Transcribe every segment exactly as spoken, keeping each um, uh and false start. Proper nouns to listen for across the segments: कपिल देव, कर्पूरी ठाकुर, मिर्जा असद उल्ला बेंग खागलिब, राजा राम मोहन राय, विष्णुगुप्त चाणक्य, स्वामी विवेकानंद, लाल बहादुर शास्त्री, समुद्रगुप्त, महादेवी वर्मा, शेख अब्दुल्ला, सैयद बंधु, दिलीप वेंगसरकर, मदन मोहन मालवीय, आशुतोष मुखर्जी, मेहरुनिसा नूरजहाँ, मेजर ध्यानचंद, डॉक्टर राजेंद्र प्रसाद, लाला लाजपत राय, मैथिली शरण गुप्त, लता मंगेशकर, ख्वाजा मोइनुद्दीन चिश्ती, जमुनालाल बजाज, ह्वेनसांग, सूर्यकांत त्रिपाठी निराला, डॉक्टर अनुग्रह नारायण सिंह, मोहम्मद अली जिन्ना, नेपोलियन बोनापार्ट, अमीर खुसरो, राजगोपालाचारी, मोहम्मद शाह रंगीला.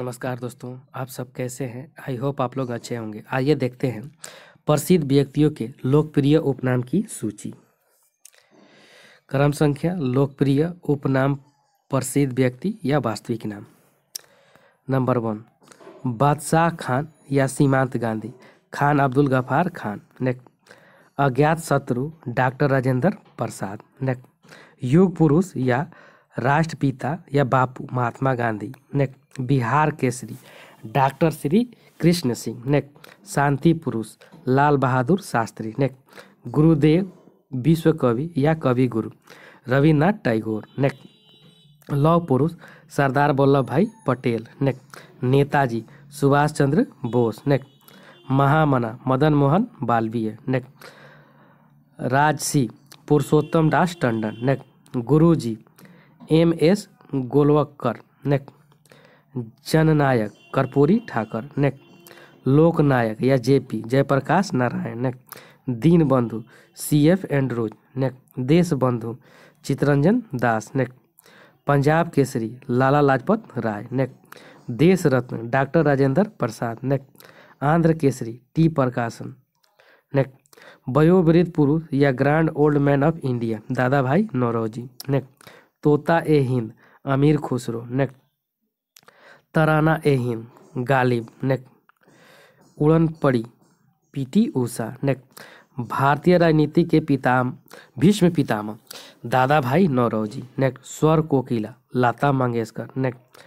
नमस्कार दोस्तों, आप सब कैसे हैं? आई होप आप लोग अच्छे होंगे। आइए देखते हैं प्रसिद्ध व्यक्तियों के लोकप्रिय उपनाम की सूची। क्रम संख्या लोकप्रिय उपनाम प्रसिद्ध व्यक्ति या वास्तविक नाम। नंबर वन, बादशाह खान या सीमांत गांधी, खान अब्दुल गफ्फार खान। नेक्स्ट, अज्ञात शत्रु डॉक्टर राजेंद्र प्रसाद। नेक्स्ट, युग पुरुष या राष्ट्रपिता या Bapu Mahatma Gandhi. Next, Bihar Kesari doctor Shri Krishna Singh. Next, शांति पुरुष लाल बहादुर शास्त्री। नेक्स्ट, गुरुदेव विश्व कवि या कवि गुरु रविनाथ टैगोर। नेक्स्ट, लौह पुरुष Sardar Vallabh Bhai Patel. Next, Netaji Subhash Chandra Bose. Next, Mahamana मदन मोहन मालवीय। Next, Rajarshi Purushottam Das Tandon. Next, Guruji M S Golwalkar. Next, Jannayak कर्पूरी ठाकुर। Next, Loknayak या JP Jayaprakash Narayan. Next, Deenbandhu C F Andrews. Next, Deshbandhu Chittaranjan Das. Next, Punjab Kesari लाला लाजपत राय। Next, देश रत्न डॉक्टर राजेंद्र प्रसाद। Next, Andhra Kesari T Prakasam. Next, वयोवृद्ध पुरुष या grand old man of India दादा भाई नौरोजी। नेक्स्ट, तोता ए हिंद अमीर खुसरो। नेक्स्ट, तराना ए हिंद गालिब। नेक्स्ट, उड़न पड़ी पीटी उषा। नेक्स्ट, भारतीय राजनीति के पिताम भीष्म पितामह दादा भाई नौरोजी। नेक्स्ट, स्वर कोकिला लता मंगेशकर। नेक्स्ट,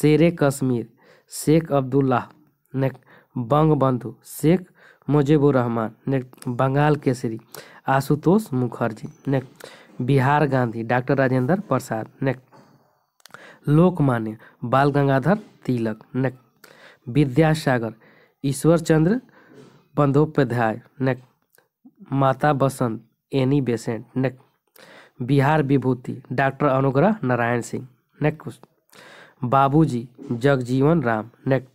शेर Kashmir शेख अब्दुल्ला। Next, Bangabandhu Sheikh Mujibur Rahman. Next, Bengal Kesari आशुतोष मुखर्जी। Next, Bihar Gandhi डॉक्टर राजेंद्र प्रसाद। Next, Lokmanya Bal Gangadhar Tilak. Next, Vidyasagar Ishwarchandra Bandyopadhyay. Next, माता बसंत Annie Besant. Next, Bihar Vibhuti डॉक्टर अनुग्रह नारायण सिंह। Next, Babuji Jagjivan Ram. Next,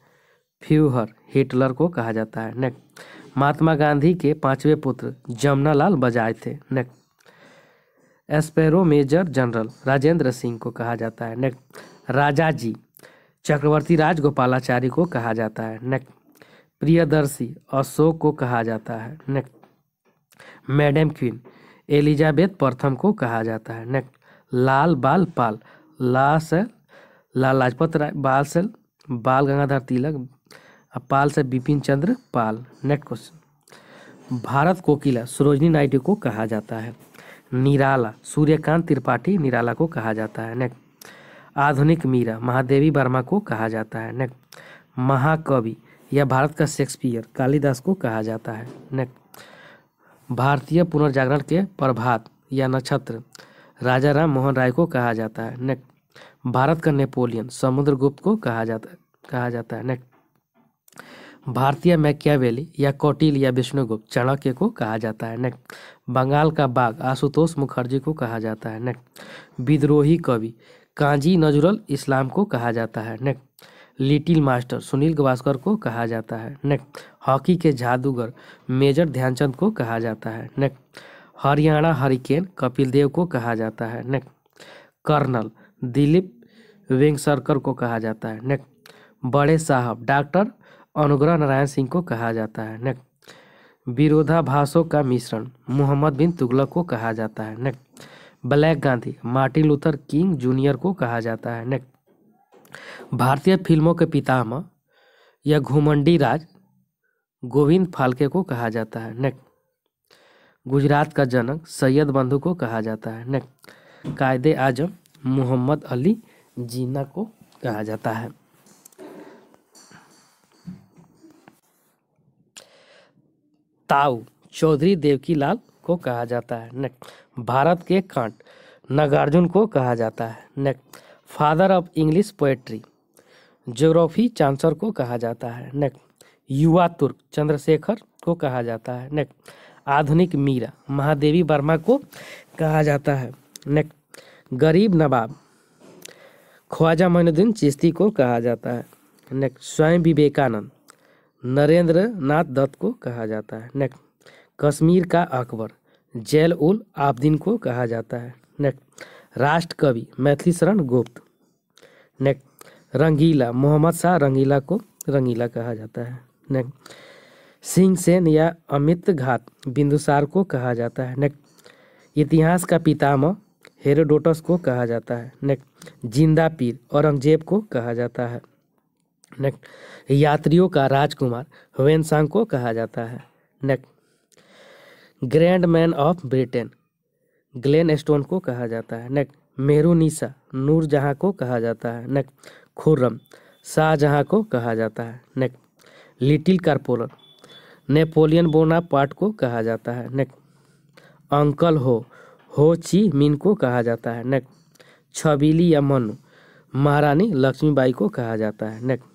Fuhrer Hitler को कहा जाता है। नेक्स्ट, महात्मा गांधी के पांचवें पुत्र जमुनालाल बजाज थे। नेक्स्ट, एस्पेरो मेजर जनरल राजेंद्र सिंह को कहा जाता है। नेक्स्ट, राजाजी चक्रवर्ती राजगोपालाचारी को कहा जाता है। नेक्स्ट, प्रियदर्शी अशोक को कहा जाता है। नेक्स्ट, मैडम क्वीन एलिजाबेथ प्रथम को कहा जाता है। नेक्स्ट, लाल बाल पाल लाल से लाल लाजपत राय, बाल से बाल गंगाधर तिलक, पाल से बिपिन चंद्र पाल। नेक्स्ट क्वेश्चन, भारत कोकिला सरोजनी नायडू को कहा जाता है। निराला सूर्यकांत त्रिपाठी निराला को कहा जाता है। नेक्स्ट, आधुनिक मीरा महादेवी वर्मा को कहा जाता है। नेक्स्ट, महाकवि या भारत का शेक्सपियर कालिदास को कहा जाता है। नेक्स्ट, भारतीय पुनर्जागरण के प्रभात या नक्षत्र राजा राम मोहन राय को कहा जाता है। नेक्स्ट, भारत का नेपोलियन समुद्रगुप्त को कहा जाता कहा जाता है। नेक्स्ट, भारतीय मैकियावेली या कौटिल या विष्णुगुप्त चाणक्य को कहा जाता है। नेक्स्ट, बंगाल का बाघ आशुतोष मुखर्जी को कहा जाता है। नेक्स्ट, विद्रोही कवि काजी नजरुल इस्लाम को कहा जाता है। Next, little master Sunil Gavaskar को कहा जाता है। नेक्स्ट, हॉकी के जादूगर मेजर ध्यानचंद को कहा जाता है। नेक्स्ट, हरियाणा हरिकेन कपिल देव को कहा जाता है। नेक्स्ट, कर्नल दिलीप वेंगसरकर को कहा जाता है। नेक्स्ट, बड़े साहब डॉक्टर अनुग्रह नारायण सिंह को कहा जाता है। नेक्स्ट, विरोधाभासों का मिश्रण मोहम्मद बिन तुगलक को कहा जाता है। Next, black Gandhi Martin Luther King junior को कहा जाता है। नेक्स्ट, भारतीय फिल्मों के पितामह या घुमंडी राज गोविंद फाल्के को कहा जाता है। नेक्स्ट, गुजरात का जनक सैयद बंधु को कहा जाता है। नेक्स्ट, कायदे आजम मोहम्मद अली जिन्ना को कहा जाता है। ताऊ चौधरी देवकीलाल को कहा जाता है। नेक्स्ट, भारत के कांट नागार्जुन को कहा जाता है। Next, father of English poetry geography Chaucer को कहा जाता है। नेक्स्ट, युवा तुर्क चंद्रशेखर को कहा जाता है। नेक्स्ट, आधुनिक मीरा महादेवी वर्मा को कहा जाता है। नेक्स्ट, गरीब नवाब ख्वाजा मोइनुद्दीन चिश्ती को कहा जाता है। नेक्स्ट, स्वामी विवेकानंद नरेंद्र नाथ दत्त को कहा जाता है। नेक्स्ट, कश्मीर का अकबर जैल उल आबदीन को कहा जाता है। नेक्स्ट, राष्ट्र कवि मैथिली शरण गुप्त। नेक्स्ट, रंगीला, मोहम्मद शाह रंगीला को रंगीला कहा जाता है। नेक्स्ट, सिंह सेन या अमित घात बिंदुसार को कहा जाता है। नेक्स्ट, इतिहास का पितामह हेरोडोटस को कहा जाता है। नेक्स्ट, जिंदा पीर औरंगजेब को कहा जाता है। नेक्स्ट, यात्रियों का राजकुमार ह्वेनसांग को कहा जाता है। Next, grand man of Britain Gladstone को कहा जाता है। नेक्स्ट, मेहरुनिसा नूरजहाँ को कहा जाता है। नेक्स्ट, खुर्रम शाहजहाँ को कहा जाता है। Next, little corporal नेपोलियन बोनापार्ट को कहा जाता है। नेक्स्ट, अंकल हो हो ची मिन को कहा जाता है। नेक्स्ट, छबीली या मनु महारानी लक्ष्मीबाई को कहा जाता है। नेक्स्ट,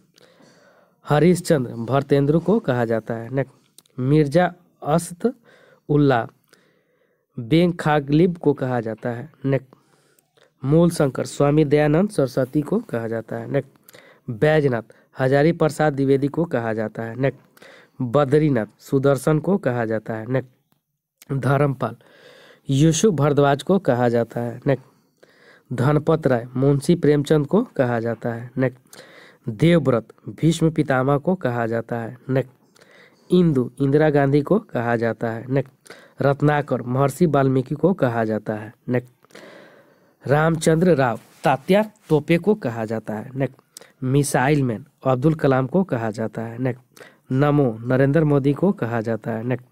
हरिश्चंद्र भरतेंद्र को कहा जाता है। नेक्स्ट, मिर्जा असद उल्ला बेंग खागलिब को कहा जाता है। नेक्स्ट, मूल शंकर स्वामी दयानंद सरस्वती को कहा जाता है। नेक्स्ट, बैजनाथ हजारी प्रसाद द्विवेदी को कहा जाता है। नेक्स्ट, बद्रीनाथ सुदर्शन को कहा जाता है। नेक्स्ट, धर्मपाल यूसुफ भारद्वाज को कहा जाता है। नेक्स्ट, धनपत राय मुंशी प्रेमचंद को कहा जाता है। नेक्स्ट, देवव्रत भीष्म पितामह को कहा जाता है। नेक्स्ट, इंदु इंदिरा गांधी को कहा जाता है। नेक्स्ट, रत्नाकर महर्षि वाल्मीकि को कहा जाता है। नेक्स्ट, रामचंद्र राव तात्या टोपे को कहा जाता है। Next, missile man Abdul Kalam को कहा जाता है। नेक्स्ट, नमो नरेंद्र मोदी को कहा जाता है। Next,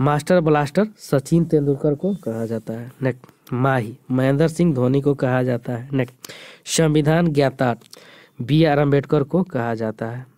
master blaster Sachin Tendulkar को कहा जाता है। नेक्स्ट, माही महेंद्र सिंह धोनी को कहा जाता है। नेक्स्ट, संविधान ज्ञाता बी आर अम्बेडकर को कहा जाता है।